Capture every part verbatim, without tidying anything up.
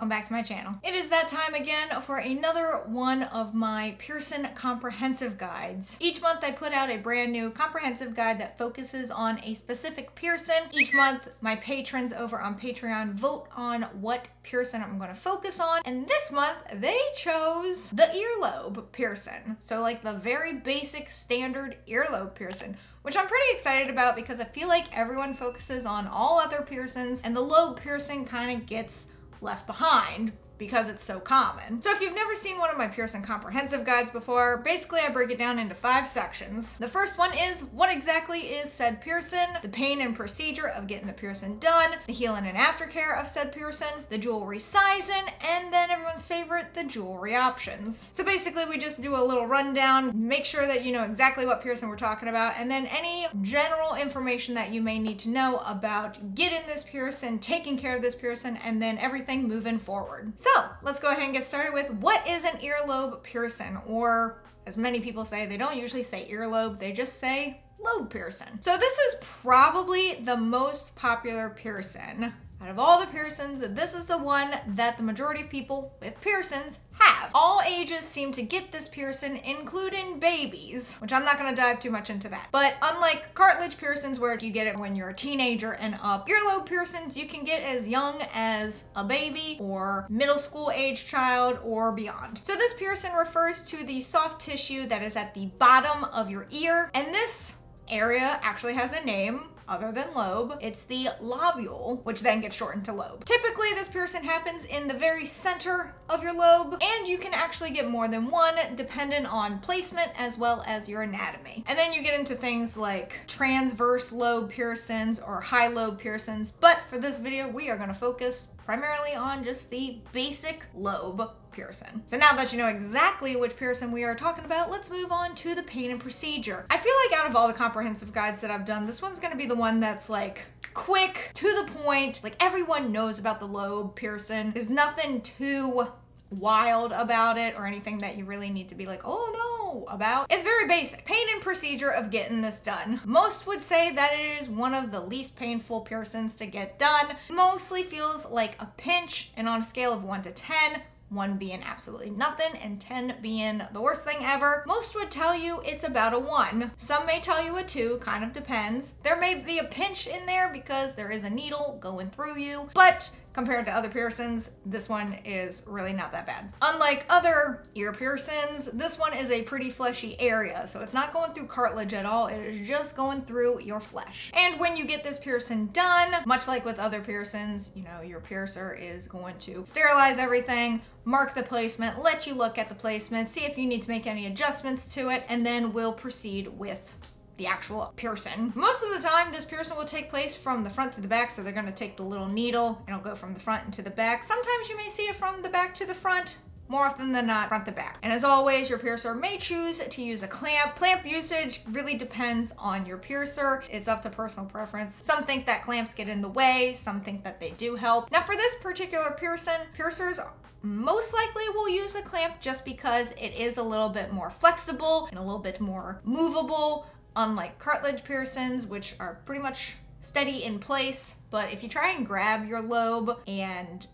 welcome back to my channel. It is that time again for another one of my Pearson comprehensive guides. Each month I put out a brand new comprehensive guide that focuses on a specific Pearson. Each month my patrons over on Patreon vote on what Pearson I'm going to focus on, and this month they chose the earlobe Pearson. So like the very basic standard earlobe Pearson, which I'm pretty excited about because I feel like everyone focuses on all other Pearsons and the lobe Pearson kind of gets left behind because it's so common. So if you've never seen one of my Pearson comprehensive guides before, basically I break it down into five sections. The first one is what exactly is said Pearson, the pain and procedure of getting the Pearson done, the healing and aftercare of said Pearson, the jewelry sizing, and then everyone's favorite, the jewelry options. So basically we just do a little rundown, make sure that you know exactly what Pearson we're talking about, and then any general information that you may need to know about getting this Pearson, taking care of this Pearson, and then everything moving forward. So So let's go ahead and get started with what is an earlobe Pearson, or as many people say, they don't usually say earlobe, they just say lobe Pearson. So this is probably the most popular Pearson. Out of all the Pearsons, this is the one that the majority of people with Pearsons have. All ages seem to get this Pearson, including babies, which I'm not gonna dive too much into that. But unlike cartilage Pearsons, where you get it when you're a teenager and up, earlobe Pearsons you can get as young as a baby or middle school age child or beyond. So this Pearson refers to the soft tissue that is at the bottom of your ear, and this area actually has a name other than lobe. It's the lobule, which then gets shortened to lobe. Typically, this Pearson happens in the very center of your lobe, and you can actually get more than one dependent on placement as well as your anatomy. And then you get into things like transverse lobe Pearsons or high lobe Pearsons, but for this video, we are gonna focus primarily on just the basic lobe Pearson. So now that you know exactly which Pearson we are talking about, let's move on to the pain and procedure. I feel like out of all the comprehensive guides that I've done, this one's gonna be the one that's like quick, to the point, like everyone knows about the lobe Pearson. There's nothing too wild about it or anything that you really need to be like, oh no, about. It's very basic. Pain and procedure of getting this done. Most would say that it is one of the least painful Pearsons to get done. Mostly feels like a pinch, and on a scale of one to ten, one being absolutely nothing and ten being the worst thing ever, most would tell you it's about a one. Some may tell you a two, kind of depends. There may be a pinch in there because there is a needle going through you, but compared to other Pearsons, this one is really not that bad. Unlike other ear Pearsons, this one is a pretty fleshy area, so it's not going through cartilage at all, it is just going through your flesh. And when you get this Pearson done, much like with other Pearsons, you know, your piercer is going to sterilize everything, mark the placement, let you look at the placement, see if you need to make any adjustments to it, and then we'll proceed with the actual Pearson. Most of the time, this Pearson will take place from the front to the back, so they're gonna take the little needle and it'll go from the front into the back. Sometimes you may see it from the back to the front, more often than not, front to back. And as always, your piercer may choose to use a clamp. Clamp usage really depends on your piercer. It's up to personal preference. Some think that clamps get in the way, some think that they do help. Now for this particular Pearson, piercers most likely will use a clamp just because it is a little bit more flexible and a little bit more movable, unlike cartilage Pearsons, which are pretty much steady in place. But if you try and grab your lobe and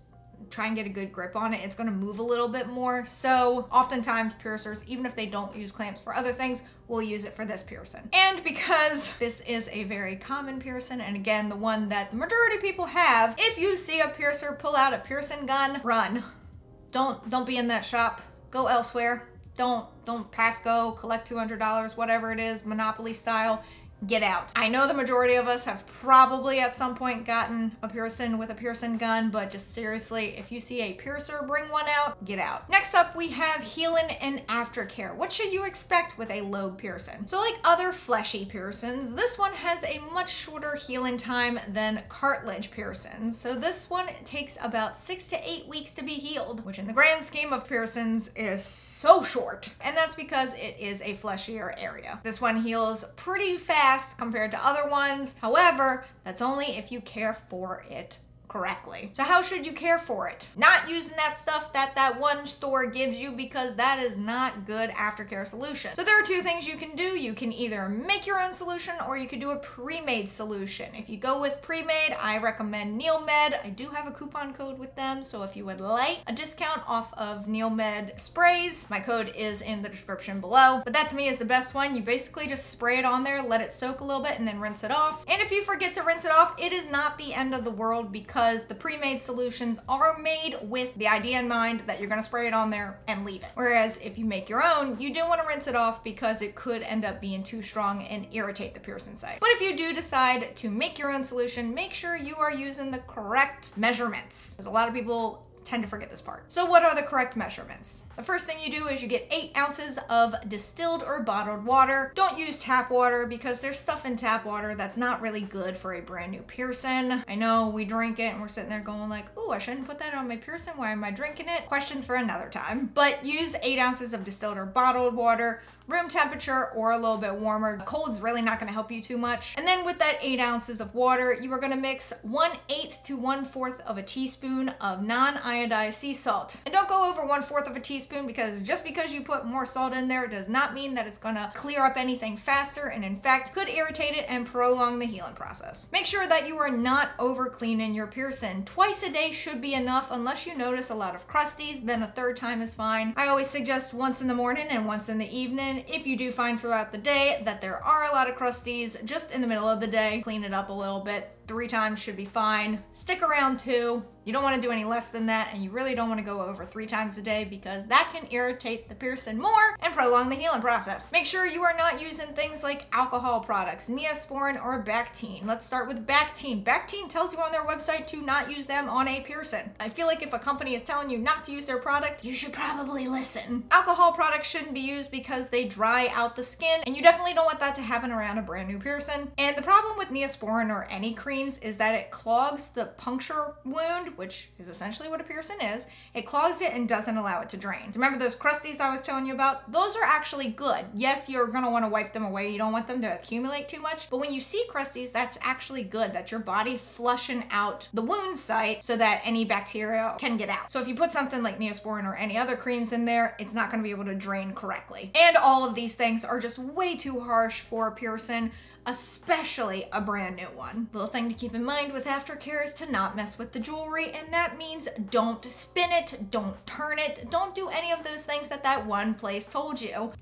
try and get a good grip on it, it's gonna move a little bit more. So oftentimes piercers, even if they don't use clamps for other things, will use it for this Pearson. And because this is a very common Pearson, and again, the one that the majority of people have, if you see a piercer pull out a Pearson gun, run. Don't, don't be in that shop, go elsewhere. Don't, don't pass go, collect two hundred dollars, whatever it is, Monopoly style, get out. I know the majority of us have probably at some point gotten a Pearson with a Pearson gun, but just seriously, if you see a piercer bring one out, get out. Next up, we have healing and aftercare. What should you expect with a lobe Pearson? So like other fleshy Pearsons, this one has a much shorter healing time than cartilage Pearsons. So this one takes about six to eight weeks to be healed, which in the grand scheme of Pearsons is so short. And that's because it is a fleshier area. This one heals pretty fast compared to other ones. However, that's only if you care for it correctly. So how should you care for it? Not using that stuff that that one store gives you, because that is not good aftercare solution. So there are two things you can do. You can either make your own solution, or you could do a pre-made solution. If you go with pre-made, I recommend NeilMed. I do have a coupon code with them, so if you would like a discount off of NeilMed sprays, my code is in the description below. But that to me is the best one. You basically just spray it on there, let it soak a little bit, and then rinse it off. And if you forget to rinse it off, it is not the end of the world, because because the pre-made solutions are made with the idea in mind that you're gonna spray it on there and leave it. Whereas if you make your own, you do wanna rinse it off, because it could end up being too strong and irritate the piercing site. But if you do decide to make your own solution, make sure you are using the correct measurements, because a lot of people tend to forget this part. So what are the correct measurements? The first thing you do is you get eight ounces of distilled or bottled water. Don't use tap water, because there's stuff in tap water that's not really good for a brand new piercing. I know we drink it and we're sitting there going like, oh, I shouldn't put that on my piercing. Why am I drinking it? Questions for another time. But use eight ounces of distilled or bottled water, room temperature or a little bit warmer. Cold's really not gonna help you too much. And then with that eight ounces of water, you are gonna mix one eighth to one fourth of a teaspoon of non-iodized sea salt. And don't go over one fourth of a teaspoon, because just because you put more salt in there does not mean that it's gonna clear up anything faster, and in fact could irritate it and prolong the healing process. Make sure that you are not over cleaning your piercing. Twice a day should be enough, unless you notice a lot of crusties, then a third time is fine. I always suggest once in the morning and once in the evening. If you do find throughout the day that there are a lot of crusties, just in the middle of the day, clean it up a little bit. Three times should be fine. Stick around two. You don't want to do any less than that, and you really don't want to go over three times a day, because that can irritate the piercing more and prolong the healing process. Make sure you are not using things like alcohol products, Neosporin or Bactine. Let's start with Bactine. Bactine tells you on their website to not use them on a piercing. I feel like if a company is telling you not to use their product, you should probably listen. Alcohol products shouldn't be used, because they dry out the skin, and you definitely don't want that to happen around a brand new piercing. And the problem with Neosporin or any cream is that it clogs the puncture wound, which is essentially what a piercing is. It clogs it and doesn't allow it to drain. Remember those crusties I was telling you about? Those are actually good. Yes, you're gonna wanna wipe them away. You don't want them to accumulate too much, but when you see crusties, that's actually good. That's your body flushing out the wound site so that any bacteria can get out. So if you put something like Neosporin or any other creams in there, it's not gonna be able to drain correctly. And all of these things are just way too harsh for a piercing, especially a brand new one. The little thing to keep in mind with aftercare is to not mess with the jewelry, and that means don't spin it, don't turn it, don't do any of those things that that one place told you.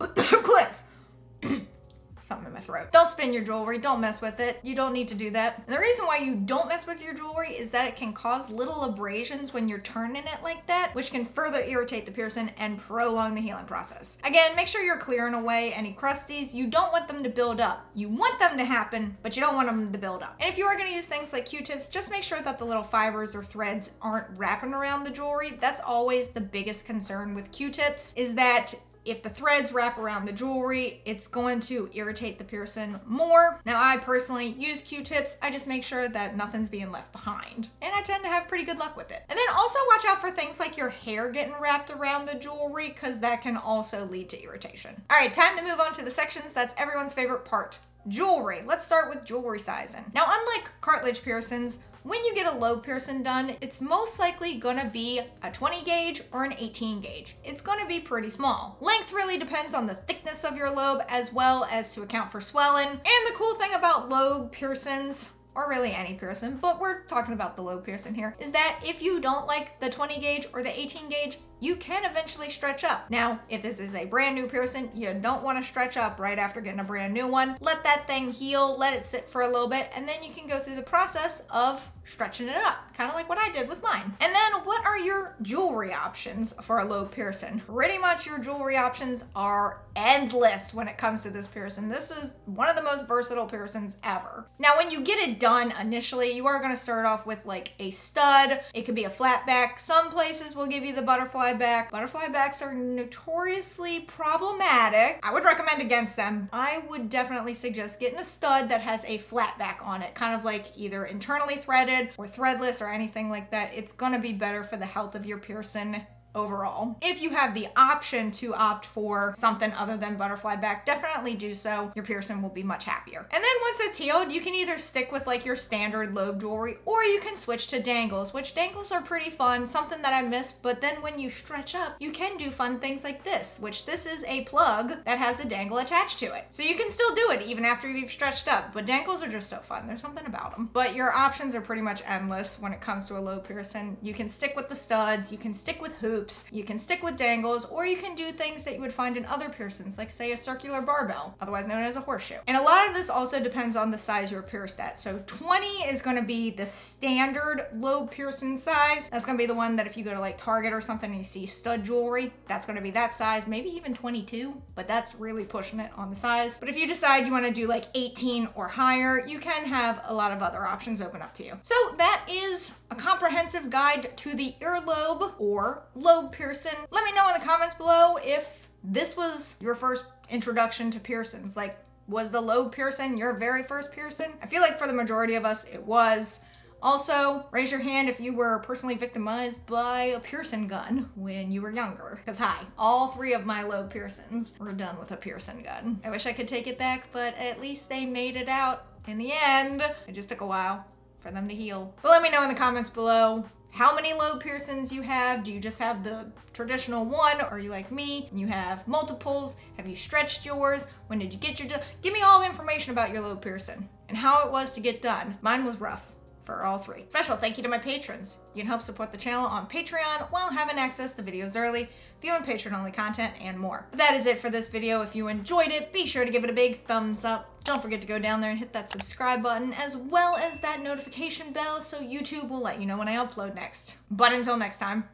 Something in my throat. Don't spin your jewelry, don't mess with it. You don't need to do that. And the reason why you don't mess with your jewelry is that it can cause little abrasions when you're turning it like that, which can further irritate the piercing and prolong the healing process. Again, make sure you're clearing away any crusties. You don't want them to build up. You want them to happen, but you don't want them to build up. And if you are gonna use things like Q-tips, just make sure that the little fibers or threads aren't wrapping around the jewelry. That's always the biggest concern with Q-tips, is that if the threads wrap around the jewelry, it's going to irritate the piercing more. Now, I personally use Q-tips. I just make sure that nothing's being left behind, and I tend to have pretty good luck with it. And then also watch out for things like your hair getting wrapped around the jewelry, because that can also lead to irritation. All right, time to move on to the sections that's everyone's favorite part, jewelry. Let's start with jewelry sizing. Now, unlike cartilage piercings, when you get a lobe piercing done, it's most likely gonna be a twenty gauge or an eighteen gauge. It's gonna be pretty small. Length really depends on the thickness of your lobe, as well as to account for swelling. And the cool thing about lobe piercings, or really any piercing, but we're talking about the lobe piercing here, is that if you don't like the twenty gauge or the eighteen gauge, you can eventually stretch up. Now, if this is a brand new piercing, you don't want to stretch up right after getting a brand new one. Let that thing heal, let it sit for a little bit, and then you can go through the process of stretching it up, kind of like what I did with mine. And then what are your jewelry options for a lobe piercing? Pretty much your jewelry options are endless when it comes to this piercing. This is one of the most versatile piercings ever. Now, when you get it done initially, you are gonna start off with like a stud. It could be a flat back. Some places will give you the butterfly back. Butterfly backs are notoriously problematic. I would recommend against them. I would definitely suggest getting a stud that has a flat back on it, kind of like either internally threaded or threadless or anything like that. It's gonna be better for the health of your piercing overall. If you have the option to opt for something other than butterfly back, definitely do so. Your piercing will be much happier. And then once it's healed, you can either stick with like your standard lobe jewelry, or you can switch to dangles, which dangles are pretty fun, something that I miss. But then when you stretch up, you can do fun things like this, which this is a plug that has a dangle attached to it. So you can still do it even after you've stretched up, but dangles are just so fun. There's something about them. But your options are pretty much endless when it comes to a lobe piercing. You can stick with the studs, you can stick with hoops, you can stick with dangles, or you can do things that you would find in other piercings, like say a circular barbell, otherwise known as a horseshoe. And a lot of this also depends on the size you're pierced at. So twenty is gonna be the standard lobe piercing size. That's gonna be the one that if you go to like Target or something and you see stud jewelry, that's gonna be that size, maybe even twenty-two, but that's really pushing it on the size. But if you decide you wanna do like eighteen or higher, you can have a lot of other options open up to you. So that is a comprehensive guide to the earlobe or lobe piercing. Let me know in the comments below if this was your first introduction to piercings. Like, was the lobe piercing your very first piercing? I feel like for the majority of us, it was. Also, raise your hand if you were personally victimized by a piercing gun when you were younger. Because hi, all three of my lobe piercings were done with a piercing gun. I wish I could take it back, but at least they made it out in the end. It just took a while for them to heal. But let me know in the comments below how many lobe piercings you have. Do you just have the traditional one, or are you like me and you have multiples? Have you stretched yours? When did you get your done? Give me all the information about your lobe piercing and how it was to get done. Mine was rough for all three. Special thank you to my patrons. You can help support the channel on Patreon while having access to videos early, viewing Patreon-only content, and more. But that is it for this video. If you enjoyed it, be sure to give it a big thumbs up. Don't forget to go down there and hit that subscribe button, as well as that notification bell, so YouTube will let you know when I upload next. But until next time,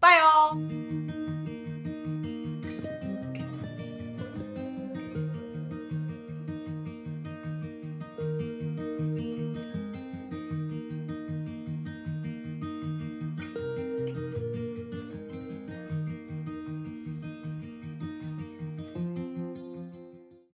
bye all!